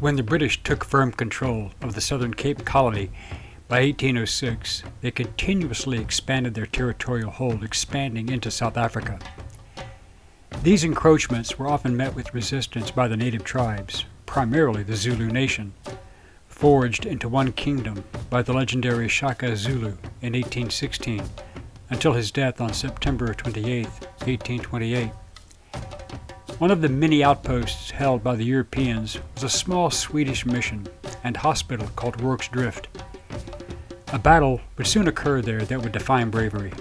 When the British took firm control of the Southern Cape Colony by 1806, they continuously expanded their territorial hold, expanding into South Africa. These encroachments were often met with resistance by the native tribes, primarily the Zulu nation, forged into one kingdom by the legendary Shaka Zulu in 1816, until his death on September 28, 1828. One of the many outposts held by the Europeans was a small Swedish mission and hospital called Rorke's Drift. A battle would soon occur there that would define bravery.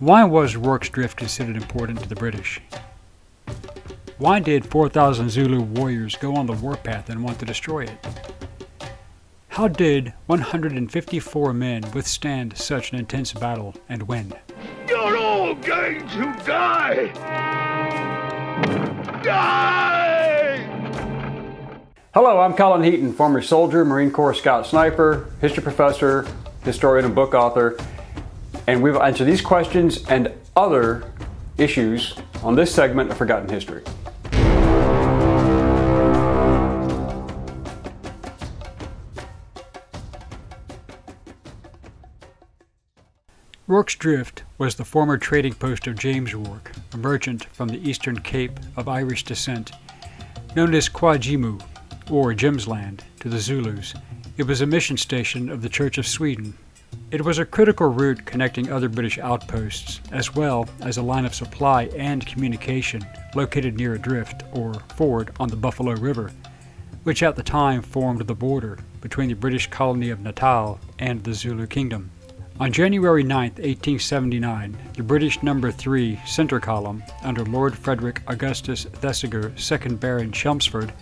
Why was Rorke's Drift considered important to the British? Why did 4,000 Zulu warriors go on the warpath and want to destroy it? How did 154 men withstand such an intense battle and win? You're all going to die! Hello, I'm Colin Heaton, former soldier, Marine Corps Scout Sniper, history professor, historian and book author, and we've answered these questions and other issues on this segment of Forgotten History. Rorke's Drift was the former trading post of James Rorke, a merchant from the Eastern Cape of Irish descent, known as Kwa-Jimu, or Jim's Land, to the Zulus. It was a mission station of the Church of Sweden. It was a critical route connecting other British outposts, as well as a line of supply and communication located near a drift or ford on the Buffalo River, which at the time formed the border between the British colony of Natal and the Zulu Kingdom. On January 9, 1879, the British No. 3 Centre Column, under Lord Frederick Augustus Thesiger, 2nd Baron Chelmsford,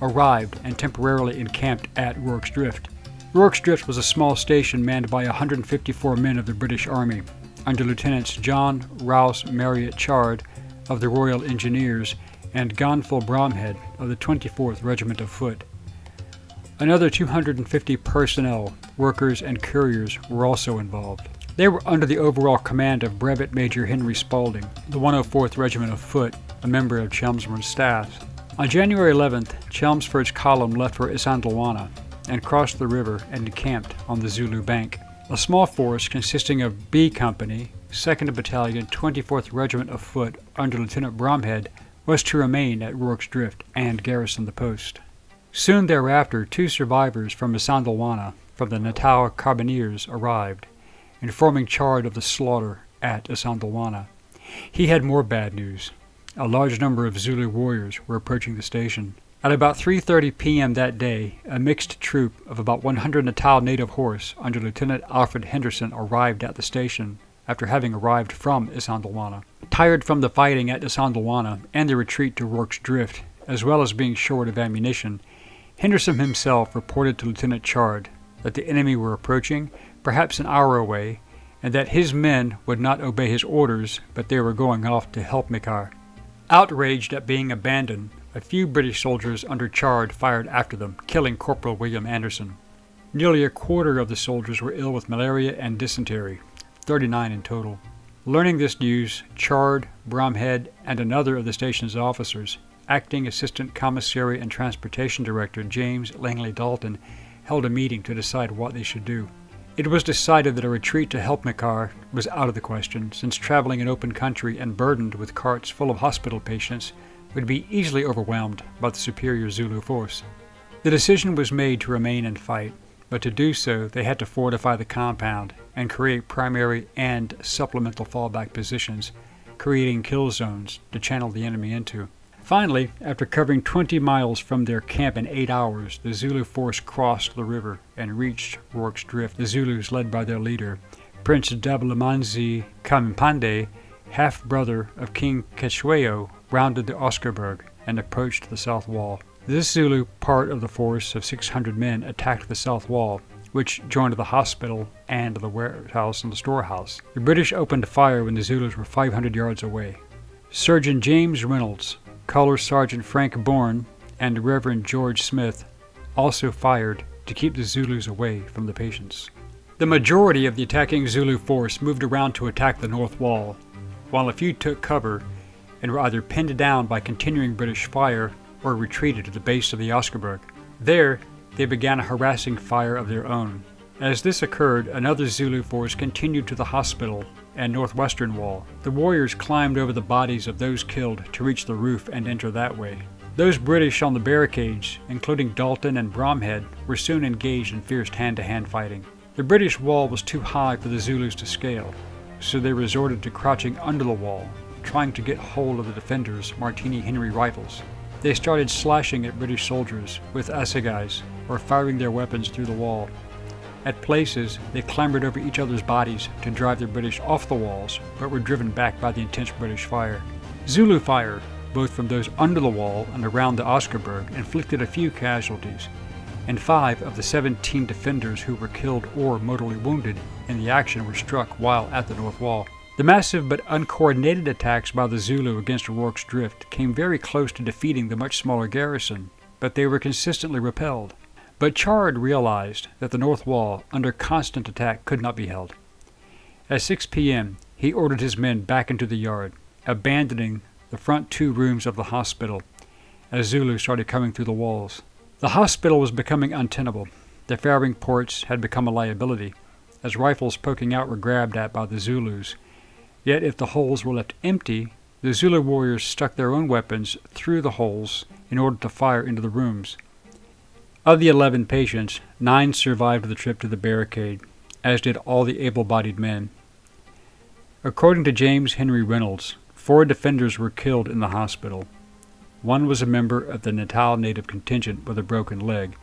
arrived and temporarily encamped at Rorke's Drift. Rorke's Drift was a small station manned by 154 men of the British Army, under Lieutenants John Rouse Marriott Chard of the Royal Engineers and Gonville Bromhead of the 24th Regiment of Foot. Another 250 personnel, workers, and couriers were also involved. They were under the overall command of Brevet Major Henry Spaulding, the 104th Regiment of Foot, a member of Chelmsford's staff. On January 11th, Chelmsford's column left for Isandlwana and crossed the river and encamped on the Zulu bank. A small force consisting of B Company, 2nd Battalion, 24th Regiment of Foot, under Lieutenant Bromhead, was to remain at Rorke's Drift and garrison the post. Soon thereafter, two survivors from Isandlwana from the Natal Carbineers arrived, informing Chard of the slaughter at Isandlwana. He had more bad news. A large number of Zulu warriors were approaching the station. At about 3:30 p.m. that day, a mixed troop of about 100 Natal native horse under Lieutenant Alfred Henderson arrived at the station after having arrived from Isandlwana. Tired from the fighting at Isandlwana and the retreat to Rorke's Drift, as well as being short of ammunition, Henderson himself reported to Lieutenant Chard that the enemy were approaching, perhaps an hour away, and that his men would not obey his orders, but they were going off to Helpmekaar. Outraged at being abandoned, a few British soldiers under Chard fired after them, killing Corporal William Anderson. Nearly a quarter of the soldiers were ill with malaria and dysentery, 39 in total. Learning this news, Chard, Bromhead, and another of the station's officers, Acting Assistant Commissary and Transportation Director James Langley Dalton, held a meeting to decide what they should do. It was decided that a retreat to Helpmekaar was out of the question, since traveling in open country and burdened with carts full of hospital patients would be easily overwhelmed by the superior Zulu force. The decision was made to remain and fight, but to do so they had to fortify the compound and create primary and supplemental fallback positions, creating kill zones to channel the enemy into. Finally, after covering 20 miles from their camp in 8 hours, the Zulu force crossed the river and reached Rorke's Drift. The Zulus, led by their leader, Prince Dabulamanzi kaMpande, half-brother of King Cetshwayo, rounded the Oscarberg and approached the south wall. This Zulu part of the force of 600 men attacked the south wall, which joined the hospital and the warehouse and the storehouse. The British opened fire when the Zulus were 500 yards away. Surgeon James Reynolds, Color Sergeant Frank Bourne, and Reverend George Smith also fired to keep the Zulus away from the patients. The majority of the attacking Zulu force moved around to attack the north wall, while a few took cover and were either pinned down by continuing British fire or retreated to the base of the Oscarberg. There, they began a harassing fire of their own. As this occurred, another Zulu force continued to the hospital and northwestern wall. The warriors climbed over the bodies of those killed to reach the roof and enter that way. Those British on the barricades, including Dalton and Bromhead, were soon engaged in fierce hand-to-hand fighting. The British wall was too high for the Zulus to scale, so they resorted to crouching under the wall, trying to get hold of the defenders' Martini-Henry rifles. They started slashing at British soldiers with assegais, or firing their weapons through the wall. At places, they clambered over each other's bodies to drive the British off the walls, but were driven back by the intense British fire. Zulu fire, both from those under the wall and around the Oscarberg, inflicted a few casualties, and 5 of the 17 defenders who were killed or mortally wounded in the action were struck while at the north wall. The massive but uncoordinated attacks by the Zulu against Rorke's Drift came very close to defeating the much smaller garrison, but they were consistently repelled. But Chard realized that the north wall, under constant attack, could not be held. At 6 p.m., he ordered his men back into the yard, abandoning the front 2 rooms of the hospital, as Zulu started coming through the walls. The hospital was becoming untenable. The firing ports had become a liability, as rifles poking out were grabbed at by the Zulus. Yet if the holes were left empty, the Zulu warriors stuck their own weapons through the holes in order to fire into the rooms. Of the 11 patients, 9 survived the trip to the barricade, as did all the able-bodied men. According to James Henry Reynolds, 4 defenders were killed in the hospital. One was a member of the Natal native contingent with a broken leg,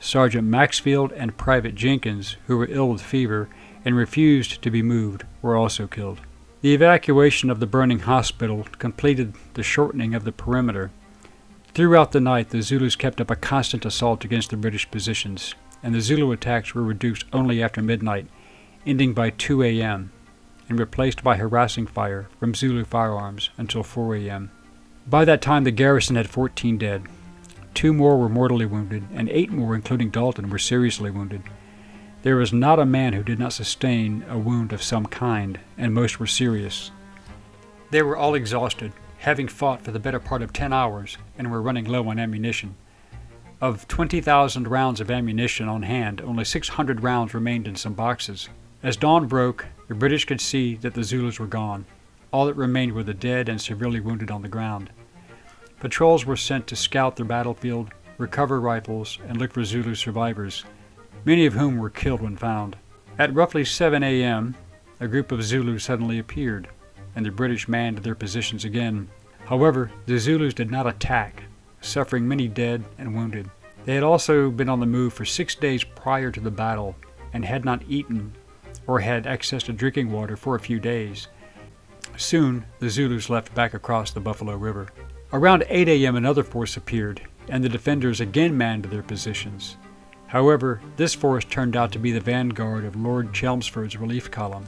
Sergeant Maxfield and Private Jenkins, who were ill with fever and refused to be moved, were also killed. The evacuation of the burning hospital completed the shortening of the perimeter. Throughout the night, the Zulus kept up a constant assault against the British positions, and the Zulu attacks were reduced only after midnight, ending by 2 a.m., and replaced by harassing fire from Zulu firearms until 4 a.m. By that time, the garrison had 14 dead. 2 more were mortally wounded, and 8 more, including Dalton, were seriously wounded. There was not a man who did not sustain a wound of some kind, and most were serious. They were all exhausted, having fought for the better part of 10 hours and were running low on ammunition. Of 20,000 rounds of ammunition on hand, only 600 rounds remained in some boxes. As dawn broke, the British could see that the Zulus were gone. All that remained were the dead and severely wounded on the ground. Patrols were sent to scout the battlefield, recover rifles, and look for Zulu survivors, many of whom were killed when found. At roughly 7 a.m., a group of Zulus suddenly appeared, and the British manned their positions again. However, the Zulus did not attack, suffering many dead and wounded. They had also been on the move for 6 days prior to the battle and had not eaten or had access to drinking water for a few days. Soon, the Zulus left back across the Buffalo River. Around 8 a.m. another force appeared, and the defenders again manned their positions. However, this force turned out to be the vanguard of Lord Chelmsford's relief column.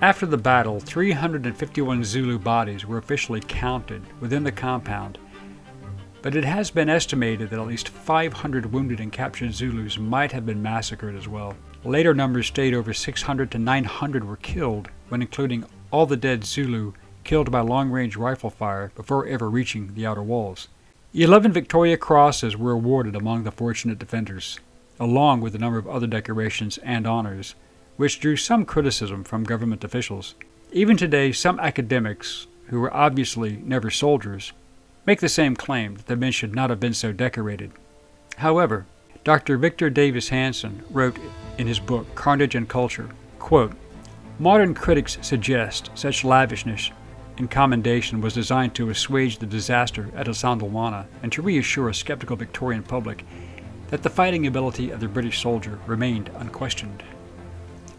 After the battle, 351 Zulu bodies were officially counted within the compound, but it has been estimated that at least 500 wounded and captured Zulus might have been massacred as well. Later numbers stayed over 600 to 900 were killed, when including all the dead Zulu killed by long-range rifle fire before ever reaching the outer walls. 11 Victoria Crosses were awarded among the fortunate defenders, along with a number of other decorations and honors, which drew some criticism from government officials. Even today, some academics, who were obviously never soldiers, make the same claim that the men should not have been so decorated. However, Dr. Victor Davis Hanson wrote in his book, Carnage and Culture, quote, "Modern critics suggest such lavishness and commendation was designed to assuage the disaster at Isandlwana and to reassure a skeptical Victorian public that the fighting ability of the British soldier remained unquestioned."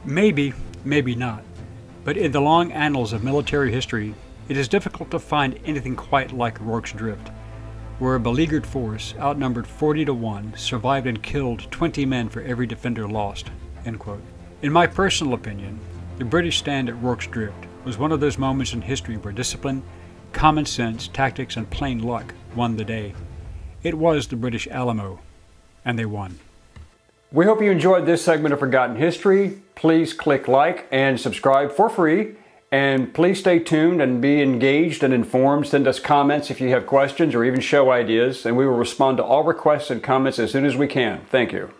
Maybe, maybe not, but in the long annals of military history, it is difficult to find anything quite like Rorke's Drift, where a beleaguered force, outnumbered 40 to 1, survived and killed 20 men for every defender lost, end quote. In my personal opinion, the British stand at Rorke's Drift was one of those moments in history where discipline, common sense, tactics, and plain luck won the day. It was the British Alamo, and they won. We hope you enjoyed this segment of Forgotten History. Please click like and subscribe for free, And please stay tuned and be engaged and informed. Send us comments if you have questions or even show ideas, and we will respond to all requests and comments as soon as we can. Thank you.